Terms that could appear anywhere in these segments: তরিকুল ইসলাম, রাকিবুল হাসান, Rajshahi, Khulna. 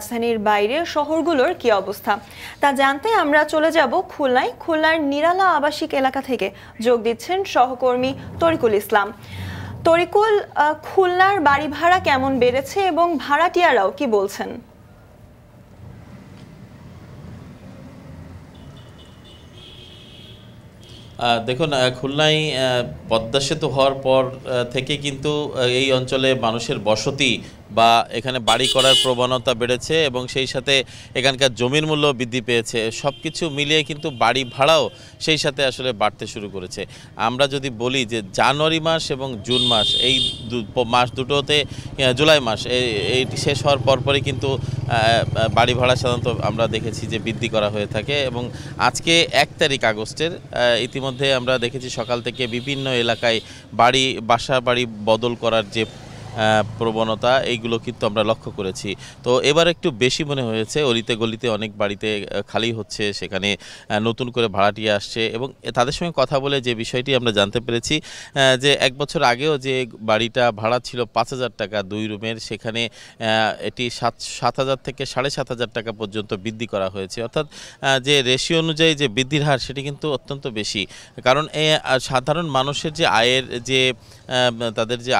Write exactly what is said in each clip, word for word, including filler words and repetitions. রাজধানীর বাইরে শহরগুলোর কি অবস্থা তা জানতে আমরা চলে যাব খুলনায়। খুলনার নিরালা আবাসিক এলাকা থেকে যোগ দিচ্ছেন সহকর্মী তরিকুল ইসলাম। তরিকুল, খুলনার বাড়ি ভাড়া কেমন বেড়েছে এবং ভাড়াটিয়ারাও কি বলছেন? দেখুন, খুলনায় পদ্মা সেতু হওয়ার পর থেকে কিন্তু এই অঞ্চলে মানুষের বসতি বা এখানে বাড়ি করার প্রবণতা বেড়েছে এবং সেই সাথে এখানকার জমির মূল্য বৃদ্ধি পেয়েছে। সব কিছু মিলিয়ে কিন্তু বাড়ি ভাড়াও সেই সাথে আসলে বাড়তে শুরু করেছে। আমরা যদি বলি যে জানুয়ারি মাস এবং জুন মাস, এই মাস দুটোতে জুলাই মাস এই শেষ হওয়ার পরপরই কিন্তু বাড়ি ভাড়া সাধারণত আমরা দেখেছি যে বৃদ্ধি করা হয়ে থাকে। এবং আজকে এক তারিখ আগস্টের ইতিমধ্যে আমরা দেখেছি সকাল থেকে বিভিন্ন এলাকায় বাড়ি বাসা বাড়ি বদল করার যে প্রবণতা, এইগুলো কিন্তু আমরা লক্ষ্য করেছি। তো এবার একটু বেশি মনে হয়েছে, অলিতে গলিতে অনেক বাড়িতে খালি হচ্ছে, সেখানে নতুন করে ভাড়াটিয়া আসছে। এবং তাদের সঙ্গে কথা বলে যে বিষয়টি আমরা জানতে পেরেছি যে এক বছর আগেও যে বাড়িটা ভাড়া ছিল পাঁচ হাজার টাকা দুই রুমের, সেখানে এটি সাত সাত হাজার থেকে সাড়ে সাত হাজার টাকা পর্যন্ত বৃদ্ধি করা হয়েছে। অর্থাৎ যে রেশিও অনুযায়ী যে বৃদ্ধির হার, সেটি কিন্তু অত্যন্ত বেশি। কারণ সাধারণ মানুষের যে আয়ের যে তাদের যে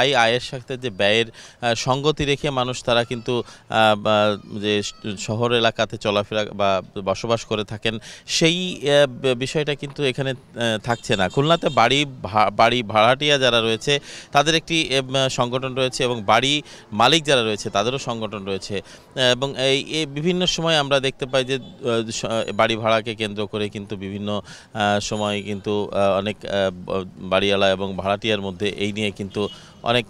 আয় আয়ের সাথে যে ব্যয়ের সঙ্গতি রেখে মানুষ তারা কিন্তু যে শহর এলাকাতে চলাফেরা বা বসবাস করে থাকেন, সেই বিষয়টা কিন্তু এখানে থাকছে না। খুলনাতে বাড়ি বাড়ি ভাড়াটিয়া যারা রয়েছে তাদের একটি সংগঠন রয়েছে এবং বাড়ি মালিক যারা রয়েছে তাদেরও সংগঠন রয়েছে। এবং এই বিভিন্ন সময় আমরা দেখতে পাই যে বাড়ি ভাড়াকে কেন্দ্র করে কিন্তু বিভিন্ন সময় কিন্তু অনেক বাড়িওয়ালা এবং ভাড়াটিয়ার মধ্যে এই নিয়ে কিন্তু অনেক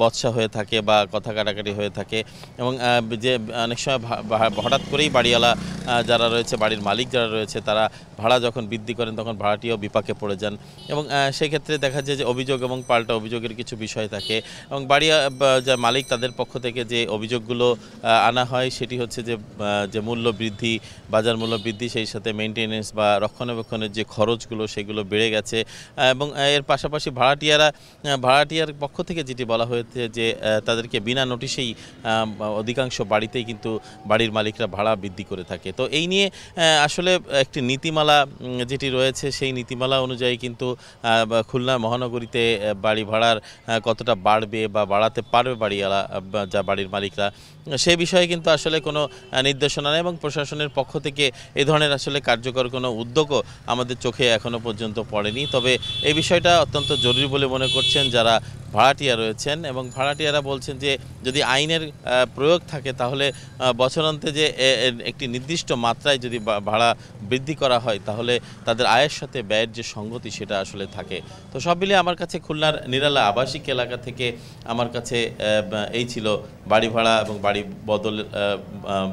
বচসা হয়ে থাকে বা কথা কাটাকাটি হয়ে থাকে। এবং যে অনেক সময় হঠাৎ করেই বাড়িওয়ালা যারা রয়েছে, বাড়ির মালিক যারা রয়েছে, তারা ভাড়া যখন বৃদ্ধি করেন তখন ভাড়াটিও বিপাকে পড়ে যান। এবং সেক্ষেত্রে দেখা যায় যে অভিযোগ এবং পাল্টা অভিযোগের কিছু বিষয় থাকে। এবং বাড়ি যা মালিক তাদের পক্ষ থেকে যে অভিযোগগুলো আনা হয় সেটি হচ্ছে যে যে মূল্য বৃদ্ধি, বাজার মূল্য বৃদ্ধি, সেই সাথে মেনটেনেন্স বা রক্ষণাবেক্ষণের যে খরচগুলো সেগুলো বেড়ে গেছে। এবং এর পাশাপাশি ভাড়াটিয়ারা ভাড়াটিয়ার পক্ষ থেকে যেটি বলা হয়েছে যে তাদেরকে বিনা নোটিশেই অধিকাংশ বাড়িতেই কিন্তু বাড়ির মালিকরা ভাড়া বৃদ্ধি করে থাকে। তো এই নিয়ে আসলে একটি নীতিমালা যেটি রয়েছে, সেই নীতিমালা অনুযায়ী কিন্তু খুলনা মহানগরীতে বাড়ি ভাড়ার কতটা বাড়বে বা বাড়াতে পারবে বাড়িওয়ালা যা বাড়ির মালিকরা, সে বিষয়ে কিন্তু আসলে কোনো নির্দেশনা নেই। এবং প্রশাসনের পক্ষ থেকে এ ধরনের আসলে কার্যকর কোনো উদ্যোগও আমাদের চোখে এখনও পর্যন্ত পড়েনি। তবে এই বিষয়টা অত্যন্ত জরুরি বলে মনে করছেন যারা ভাড়াটিয়া রয়েছেন। এবং ভাড়াটিয়ারা বলছেন যে যদি আইনের প্রয়োগ থাকে তাহলে বছরান্তে যে একটি নির্দিষ্ট মাত্রায় যদি ভাড়া বৃদ্ধি করা হয় তাহলে তাদের আয়ের সাথে ব্যয়ের যে সঙ্গতি সেটা আসলে থাকে। তো সব মিলিয়ে আমার কাছে খুলনার নিরালা আবাসিক এলাকা থেকে আমার কাছে এই ছিল বাড়ি ভাড়া এবং বাড়ি বদল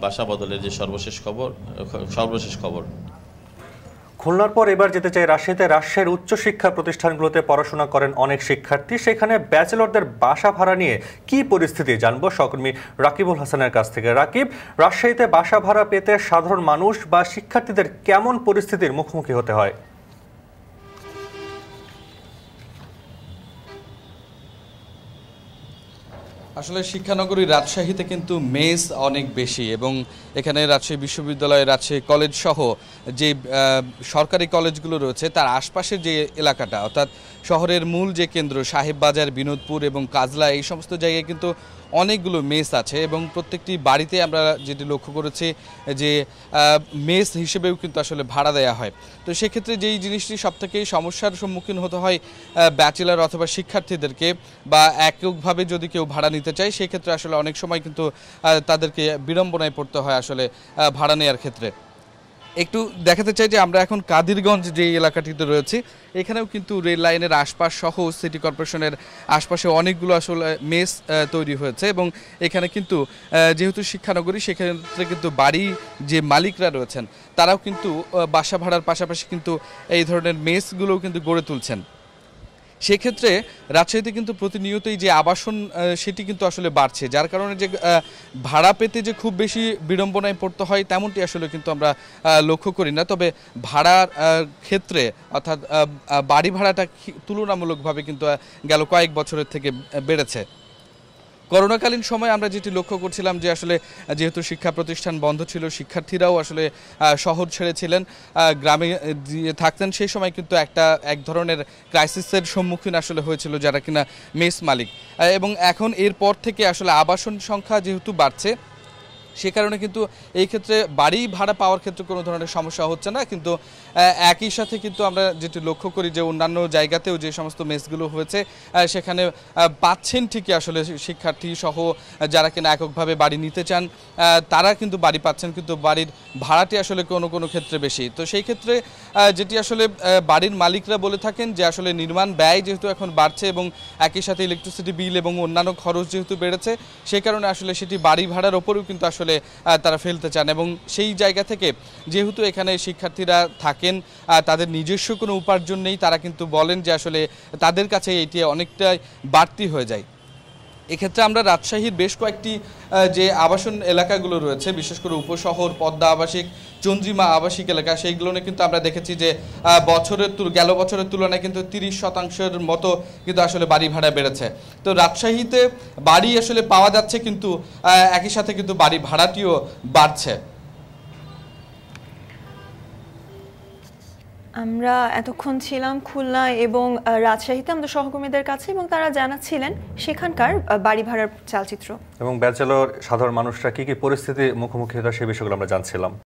বাসা বদলের যে সর্বশেষ খবর সর্বশেষ খবর খুলনার পর এবার যেতে চাই রাজশাহীতে। রাজশাহীর উচ্চশিক্ষা প্রতিষ্ঠানগুলোতে পড়াশোনা করেন অনেক শিক্ষার্থী, সেখানে ব্যাচেলরদের বাসা ভাড়া নিয়ে কি পরিস্থিতি জানবো সহকর্মী রাকিবুল হাসানের কাছ থেকে। রাকিব, রাজশাহীতে বাসা ভাড়া পেতে সাধারণ মানুষ বা শিক্ষার্থীদের কেমন পরিস্থিতির মুখোমুখি হতে হয়? আসলে শিক্ষানগরী রাজশাহীতে কিন্তু মেস অনেক বেশি এবং এখানে রাজশাহী বিশ্ববিদ্যালয়, রাজশাহী কলেজ সহ যে সরকারি কলেজগুলো রয়েছে তার আশপাশের যে এলাকাটা, অর্থাৎ শহরের মূল যে কেন্দ্র সাহেববাজার, বিনোদপুর এবং কাজলা, এই সমস্ত জায়গায় কিন্তু অনেকগুলো মেস আছে এবং প্রত্যেকটি বাড়িতে আমরা যেটি লক্ষ্য করেছি যে মেস হিসেবেও কিন্তু আসলে ভাড়া দেওয়া হয়। তো সেক্ষেত্রে যেই জিনিসটি সবথেকে সমস্যার সম্মুখীন হতে হয় ব্যাচেলার অথবা শিক্ষার্থীদেরকে, বা এককভাবে যদি কেউ ভাড়া নিতে চায় সেক্ষেত্রে আসলে অনেক সময় কিন্তু তাদেরকে বিড়ম্বনায় পড়তে হয় আসলে ভাড়া নেওয়ার ক্ষেত্রে। একটু দেখাতে চাই যে আমরা এখন কাদিরগঞ্জ যে এলাকাটিতে রয়েছি এখানেও কিন্তু রেল লাইনের আশপাশ সহ সিটি কর্পোরেশনের আশপাশে অনেকগুলো আসলে মেস তৈরি হয়েছে এবং এখানে কিন্তু যেহেতু শিক্ষানগরী সেক্ষেত্রে কিন্তু বাড়ি যে মালিকরা রয়েছেন তারাও কিন্তু বাসা ভাড়ার পাশাপাশি কিন্তু এই ধরনের মেসগুলোও কিন্তু গড়ে তুলছেন। সেক্ষেত্রে রাজশাহীতে কিন্তু প্রতিনিয়তই যে আবাসন সেটি কিন্তু আসলে বাড়ছে, যার কারণে যে ভাড়া পেতে যে খুব বেশি বিড়ম্বনায় পড়তে হয় তেমনটি আসলে কিন্তু আমরা লক্ষ্য করি না। তবে ভাড়ার ক্ষেত্রে অর্থাৎ বাড়ি ভাড়াটা তুলনামূলকভাবে কিন্তু গেল কয়েক বছরের থেকে বেড়েছে। করোনাকালীন সময় আমরা যেটি লক্ষ্য করছিলাম যে আসলে যেহেতু শিক্ষা প্রতিষ্ঠান বন্ধ ছিল, শিক্ষার্থীরাও আসলে শহর ছেড়েছিলেন, গ্রামে থাকতেন, সেই সময় কিন্তু একটা এক ধরনের ক্রাইসিসের সম্মুখীন আসলে হয়েছিল যারা কিনা মেস মালিক। এবং এখন এরপর থেকে আসলে আবাসন সংখ্যা যেহেতু বাড়ছে সে কারণে কিন্তু এই ক্ষেত্রে বাড়ি ভাড়া পাওয়ার ক্ষেত্রে কোনো ধরনের সমস্যা হচ্ছে না, কিন্তু একই সাথে কিন্তু আমরা যেটি লক্ষ্য করি যে অন্যান্য জায়গাতেও যে সমস্ত মেসগুলো হয়েছে সেখানে পাচ্ছেন ঠিকই আসলে শিক্ষার্থী সহ যারা কিনা এককভাবে বাড়ি নিতে চান তারা কিন্তু বাড়ি পাচ্ছেন, কিন্তু বাড়ির ভাড়াটি আসলে কোনো কোনো ক্ষেত্রে বেশি। তো সেই ক্ষেত্রে যেটি আসলে বাড়ির মালিকরা বলে থাকেন যে আসলে নির্মাণ ব্যয় যেহেতু এখন বাড়ছে এবং একই সাথে ইলেকট্রিসিটি বিল এবং অন্যান্য খরচ যেহেতু বেড়েছে সে কারণে আসলে সেটি বাড়ি ভাড়ার ওপরেও কিন্তু আসলে তারা ফেলতে চান। এবং সেই জায়গা থেকে যেহেতু এখানে শিক্ষার্থীরা থাকেন, তাদের নিজস্ব কোনো উপার্জন নেই, তারা কিন্তু বলেন যে আসলে তাদের কাছে এটি অনেকটাই বাড়তি হয়ে যায়। এক্ষেত্রে আমরা রাজশাহীর বেশ কয়েকটি যে আবাসন এলাকাগুলো রয়েছে, বিশেষ করে উপশহর, পদ্মা আবাসিক, চন্দ্রিমা আবাসিক এলাকা, সেইগুলো নিয়ে কিন্তু আমরা দেখেছি যে বছরের তুল গেল বছরের তুলনায় কিন্তু তিরিশ শতাংশের মতো কিন্তু আসলে বাড়ি ভাড়া বেড়েছে। তো রাজশাহীতে বাড়ি আসলে পাওয়া যাচ্ছে কিন্তু একই সাথে কিন্তু বাড়ি ভাড়াটিও বাড়ছে। আমরা এতক্ষণ ছিলাম খুলনা এবং রাজশাহীতে আমাদের সহকর্মীদের কাছে, এবং তারা জানাচ্ছিলেন সেখানকার বাড়ি ভাড়ার চালচিত্র এবং ব্যাচেলর সাধারণ মানুষরা কি কি পরিস্থিতির মুখোমুখি হতো সে বিষয়গুলো আমরা জানছিলাম।